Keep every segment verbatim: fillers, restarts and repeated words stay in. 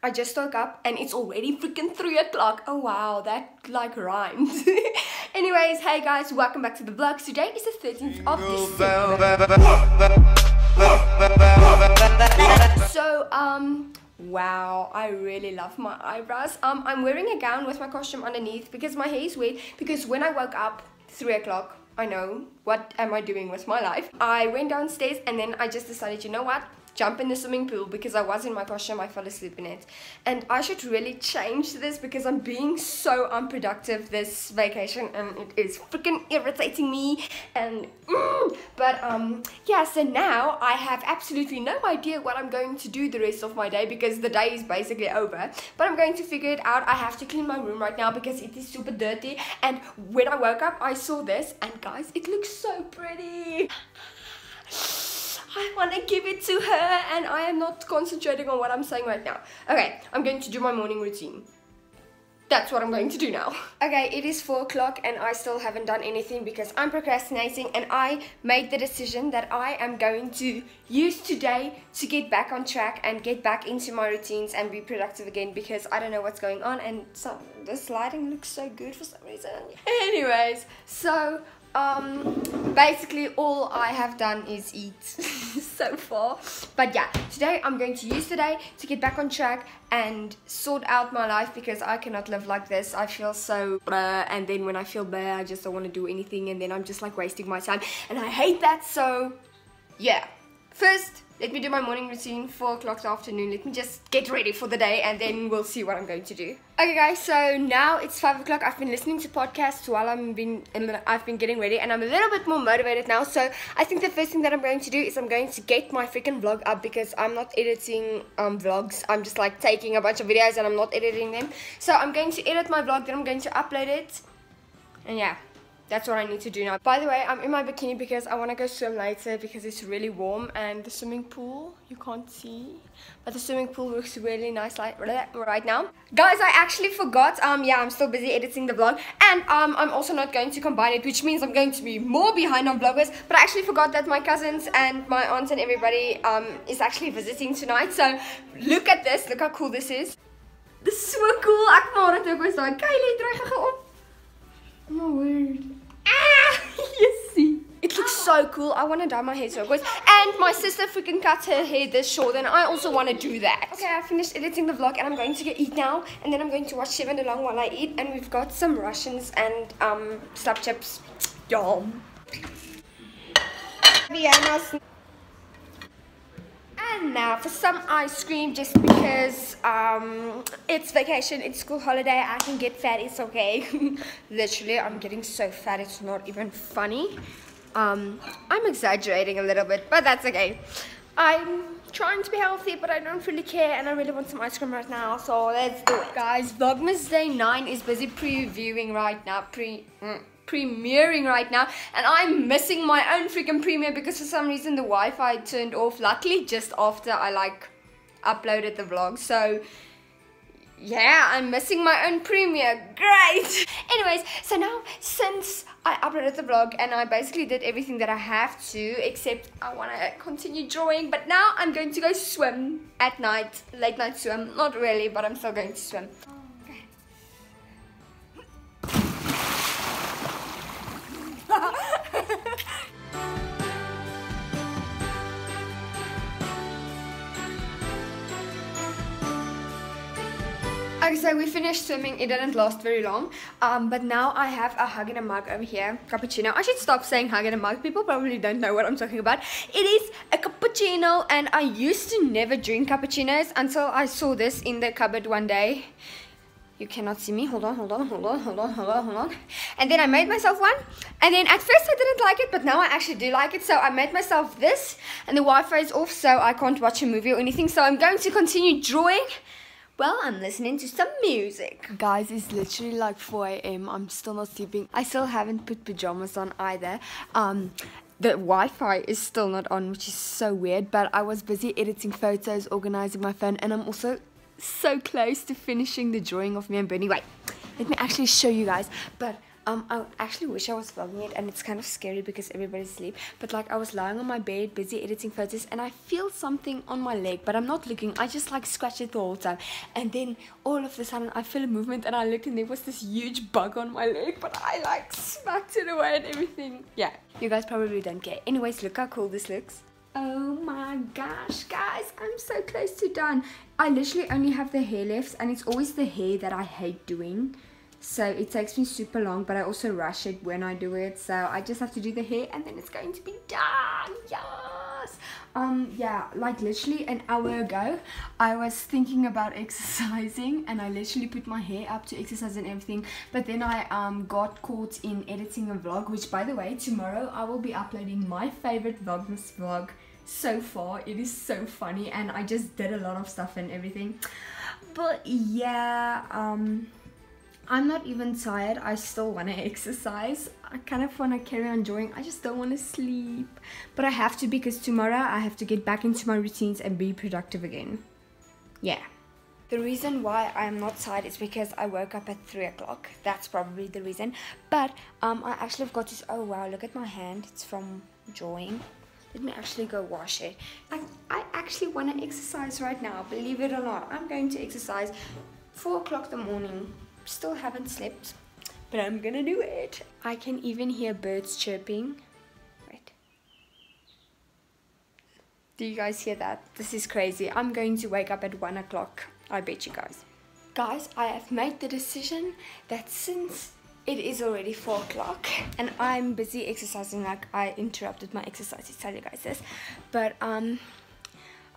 I just woke up and it's already freaking three o'clock. Oh wow, that like rhymes. Anyways, hey guys, welcome back to the vlog. Today is the thirteenth of December. So, um, wow, I really love my eyebrows. Um, I'm wearing a gown with my costume underneath because my hair is wet. Because when I woke up, three o'clock, I know, what am I doing with my life? I went downstairs and then I just decided, you know what? Jump in the swimming pool because I was in my costume, I fell asleep in it. And I should really change this because I'm being so unproductive this vacation and it is freaking irritating me. And mm, but um yeah, so now I have absolutely no idea what I'm going to do the rest of my day because the day is basically over, but I'm going to figure it out. I have to clean my room right now because it is super dirty, and when I woke up I saw this and guys, it looks so pretty. I want to give it to her and I am not concentrating on what I'm saying right now. Okay, I'm going to do my morning routine. That's what I'm going to do now. Okay, it is four o'clock and I still haven't done anything because I'm procrastinating, and I made the decision that I am going to use today to get back on track and get back into my routines and be productive again because I don't know what's going on, and so this lighting looks so good for some reason. Anyways, so um basically all I have done is eat so far, but yeah, today I'm going to use today to get back on track and sort out my life because I cannot live like this. I feel so blah, and then when I feel blah I just don't want to do anything, and then I'm just like wasting my time and I hate that. So yeah, first let me do my morning routine, four o'clock the afternoon. Let me just get ready for the day and then we'll see what I'm going to do. Okay guys, so now it's five o'clock. I've been listening to podcasts while I'm been, I've been getting ready and I'm a little bit more motivated now. So I think the first thing that I'm going to do is I'm going to get my freaking vlog up because I'm not editing um, vlogs. I'm just like taking a bunch of videos and I'm not editing them. So I'm going to edit my vlog, then I'm going to upload it. And yeah. That's what I need to do now. By the way, I'm in my bikini because I want to go swim later because it's really warm, and the swimming pool, you can't see, but the swimming pool looks really nice like right now. Guys, I actually forgot. Um, yeah, I'm still busy editing the vlog, and um, I'm also not going to combine it, which means I'm going to be more behind on Vlogmas. But I actually forgot that my cousins and my aunts and everybody um is actually visiting tonight. So look at this. Look how cool this is. This is so cool. Ek maar dit ook was daai Kylie draai gaga op. My word. Ah, you see, it looks so cool. I want to dye my hair turquoise, and my sister freaking cuts her hair this short and I also want to do that. Okay, I finished editing the vlog and I'm going to go eat now, and then I'm going to watch Seven Along while I eat, and we've got some Russians and um slab chips. Yum. And now for some ice cream just because um, it's vacation, it's school holiday, I can get fat, it's okay. Literally, I'm getting so fat, it's not even funny. Um, I'm exaggerating a little bit, but that's okay. I'm trying to be healthy, but I don't really care, and I really want some ice cream right now, so let's do it. Guys, Vlogmas Day nine is busy previewing right now, pre... Mm. premiering right now, and I'm missing my own freaking premiere because for some reason the Wi-Fi turned off, luckily just after I like uploaded the vlog. So yeah, I'm missing my own premiere. Great. Anyways, so now since I uploaded the vlog and I basically did everything that I have to, except I want to continue drawing, but now I'm going to go swim at night, late night swim, not really, but I'm still going to swim. Okay, so we finished swimming, it didn't last very long, um, but now I have a hug in a mug over here, cappuccino. I should stop saying hug in a mug, people probably don't know what I'm talking about. It is a cappuccino, and I used to never drink cappuccinos until I saw this in the cupboard one day. You cannot see me, hold on, hold on, hold on, hold on, hold on, hold on. And then I made myself one, and then at first I didn't like it, but now I actually do like it. So I made myself this, and the Wi-Fi is off, so I can't watch a movie or anything. So I'm going to continue drawing while I'm listening to some music. Guys, it's literally like four A M, I'm still not sleeping. I still haven't put pajamas on either. Um, The Wi-Fi is still not on, which is so weird, but I was busy editing photos, organizing my phone, and I'm also so close to finishing the drawing of me and Bernie. Wait, let me actually show you guys, but Um, I actually wish I was vlogging it, and it's kind of scary because everybody's asleep. But like, I was lying on my bed, busy editing photos, and I feel something on my leg, but I'm not looking. I just like scratch it the whole time, and then all of a sudden I feel a movement, and I looked, and there was this huge bug on my leg, but I like smacked it away and everything. Yeah, you guys probably don't care. Anyways, look how cool this looks. Oh my gosh, guys, I'm so close to done. I literally only have the hair left, and it's always the hair that I hate doing. So it takes me super long, but I also rush it when I do it. So I just have to do the hair, and then it's going to be done. Yes! Um, yeah, like literally an hour ago, I was thinking about exercising, and I literally put my hair up to exercise and everything. But then I um, got caught in editing a vlog, which by the way, tomorrow I will be uploading my favorite Vlogmas vlog so far. It is so funny, and I just did a lot of stuff and everything. But yeah, um... I'm not even tired. I still want to exercise. I kind of want to carry on drawing. I just don't want to sleep. But I have to, because tomorrow I have to get back into my routines and be productive again. Yeah. The reason why I'm not tired is because I woke up at three o'clock. That's probably the reason. But um, I actually have got this... Oh, wow. Look at my hand. It's from drawing. Let me actually go wash it. I, I actually want to exercise right now. Believe it or not. I'm going to exercise four o'clock in the morning. Still haven't slept, but I'm gonna do it. I can even hear birds chirping. Wait. Do you guys hear that? This is crazy. I'm going to wake up at one o'clock. I bet you guys. Guys, I have made the decision that since it is already four o'clock and I'm busy exercising, like I interrupted my exercise to tell you guys this, but um,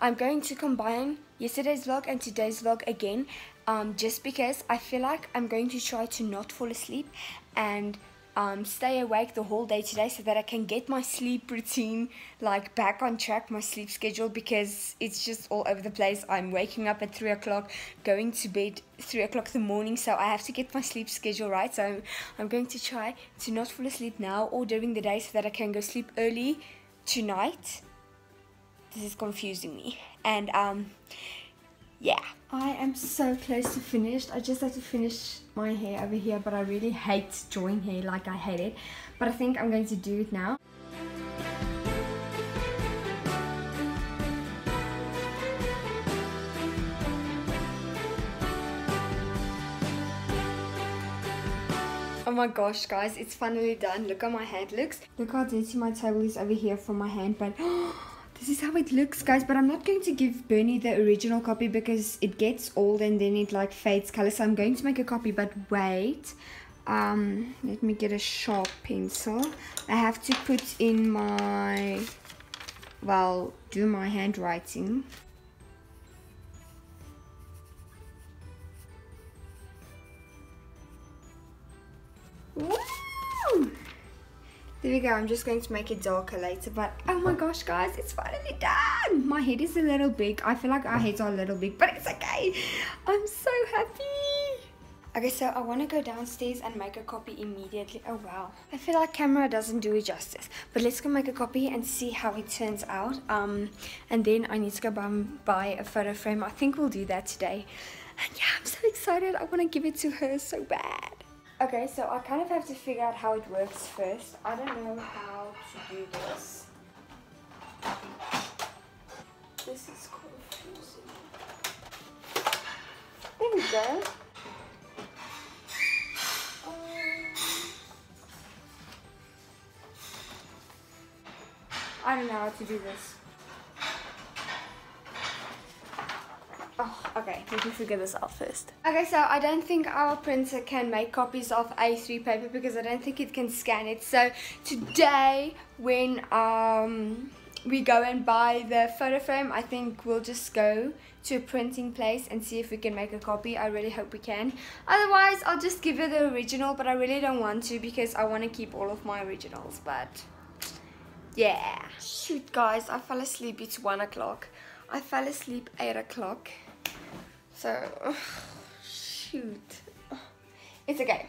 I'm going to combine yesterday's vlog and today's vlog again. Um, just because I feel like I'm going to try to not fall asleep and um, stay awake the whole day today so that I can get my sleep routine like back on track, my sleep schedule, because it's just all over the place. I'm waking up at three o'clock, going to bed three o'clock in the morning, so I have to get my sleep schedule right. So I'm, I'm going to try to not fall asleep now or during the day so that I can go sleep early tonight. This is confusing me. And um, yeah. I am so close to finished. I just have to finish my hair over here, but I really hate drawing hair, like I hate it. But I think I'm going to do it now. Oh my gosh, guys, it's finally done. Look how my hand looks. Look how dirty my table is over here from my hand, but... This is how it looks, guys, but I'm not going to give Bernie the original copy because it gets old and then it like fades color, so I'm going to make a copy. But wait, um, let me get a sharp pencil. I have to put in my, well, do my handwriting. Woo! There we go. I'm just going to make it darker later, but oh my gosh, guys, it's finally done. My head is a little big. I feel like our heads are a little big, but it's okay. I'm so happy. Okay, so I want to go downstairs and make a copy immediately. Oh wow, I feel like camera doesn't do it justice, but let's go make a copy and see how it turns out. Um, and then I need to go buy, buy a photo frame. I think we'll do that today. And yeah, I'm so excited. I want to give it to her so bad. Okay, so I kind of have to figure out how it works first. I don't know how to do this. This is confusing. There we go. Um, I don't know how to do this. Oh, okay, let me figure this out first. Okay, so I don't think our printer can make copies of A three paper because I don't think it can scan it. So today, when um, we go and buy the photo frame, I think we'll just go to a printing place and see if we can make a copy. I really hope we can. Otherwise, I'll just give her the original, but I really don't want to because I want to keep all of my originals. But yeah. Shoot, guys, I fell asleep. It's one o'clock. I fell asleep eight o'clock. So, oh, shoot. It's okay.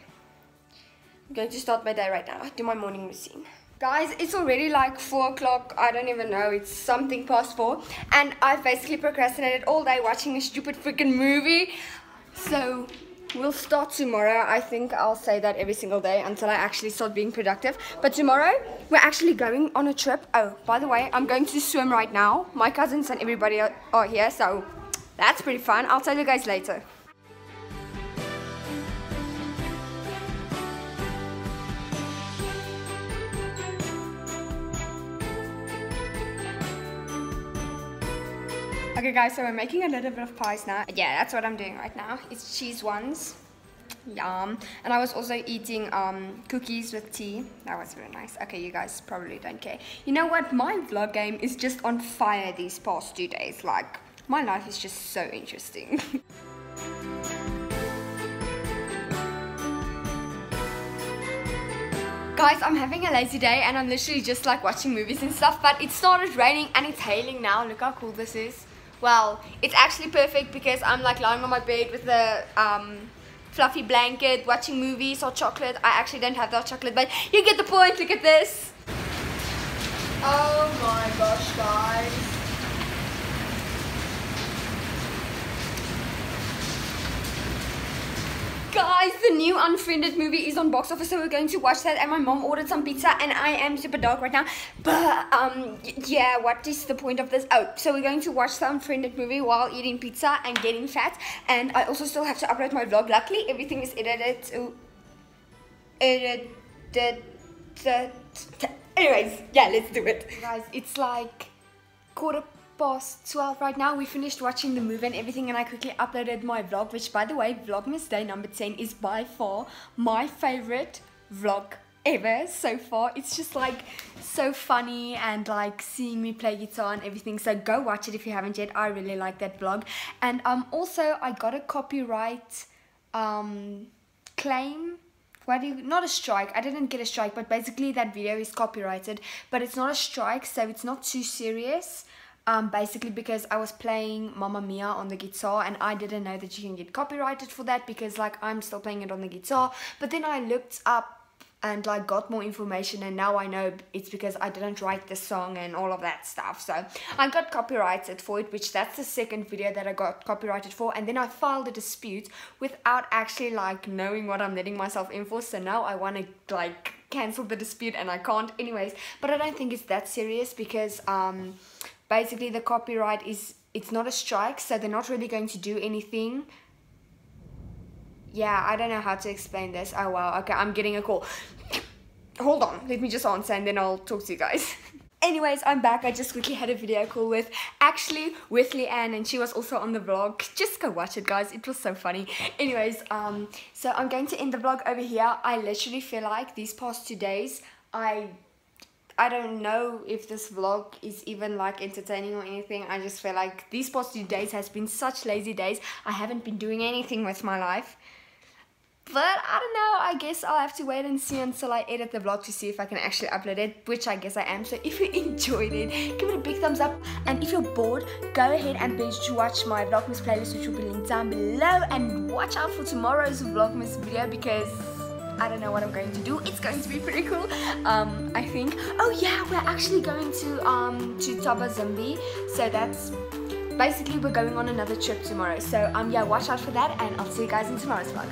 I'm going to start my day right now. Do my morning routine. Guys, it's already like four o'clock. I don't even know. It's something past four. And I basically procrastinated all day watching a stupid freaking movie. So, We'll start tomorrow. I think I'll say that every single day until I actually start being productive. But tomorrow, we're actually going on a trip. Oh, by the way, I'm going to swim right now. My cousins and everybody are here, so that's pretty fun. I'll tell you guys later. Okay guys, so we're making a little bit of pies now. Yeah, that's what I'm doing right now. It's cheese ones. Yum. And I was also eating um, cookies with tea. That was really nice. Okay, you guys probably don't care. You know what? My vlog game is just on fire these past two days. Like, my life is just so interesting. Guys, I'm having a lazy day and I'm literally just like watching movies and stuff. But it started raining and it's hailing now. Look how cool this is. Well, it's actually perfect because I'm like lying on my bed with a um, fluffy blanket, watching movies or chocolate. I actually don't have that chocolate, but you get the point. Look at this. Oh my gosh, guys. Guys, the new Unfriended movie is on box office, so we're going to watch that. And my mom ordered some pizza and I am super dark right now. But, um, yeah, what is the point of this? Oh, so we're going to watch the Unfriended movie while eating pizza and getting fat. And I also still have to upload my vlog. Luckily, everything is edited to... Edited... Anyways, yeah, let's do it. Guys, it's like quarter past twelve right now. We finished watching the movie and everything, and I quickly uploaded my vlog, which, by the way, Vlogmas day number ten is by far my favorite vlog ever so far. It's just like so funny, and like seeing me play guitar and everything, so go watch it if you haven't yet. I really like that vlog. And um also I got a copyright um claim. Why do you, not a strike, I didn't get a strike, but basically that video is copyrighted, but it's not a strike, so it's not too serious. Um, basically because I was playing Mamma Mia on the guitar, and I didn't know that you can get copyrighted for that because like I'm still playing it on the guitar. But then I looked up and like got more information, and now I know it's because I didn't write the song and all of that stuff. So I got copyrighted for it, which that's the second video that I got copyrighted for. And then I filed a dispute without actually like knowing what I'm letting myself in for. So now I want to like cancel the dispute and I can't anyways. But I don't think it's that serious because um... basically the copyright is, it's not a strike, so they're not really going to do anything. Yeah, I don't know how to explain this. Oh wow, okay, I'm getting a call. Hold on, let me just answer and then I'll talk to you guys. Anyways, I'm back. I just quickly had a video call with, actually with Leanne, and she was also on the vlog. Just go watch it, guys. It was so funny. Anyways, um, so I'm going to end the vlog over here. I literally feel like these past two days, I... I don't know if this vlog is even like entertaining or anything. I just feel like these past few days has been such lazy days. I haven't been doing anything with my life. But I don't know, I guess I'll have to wait and see until I edit the vlog to see if I can actually upload it, which I guess I am. So if you enjoyed it, give it a big thumbs up. And if you're bored, go ahead and binge to watch my Vlogmas playlist, which will be linked down below. And watch out for tomorrow's Vlogmas video because... I don't know what I'm going to do. It's going to be pretty cool. Um, I think. Oh yeah, we're actually going to um to Tabazumbi. So that's basically, we're going on another trip tomorrow. So um yeah, watch out for that, and I'll see you guys in tomorrow's vlog.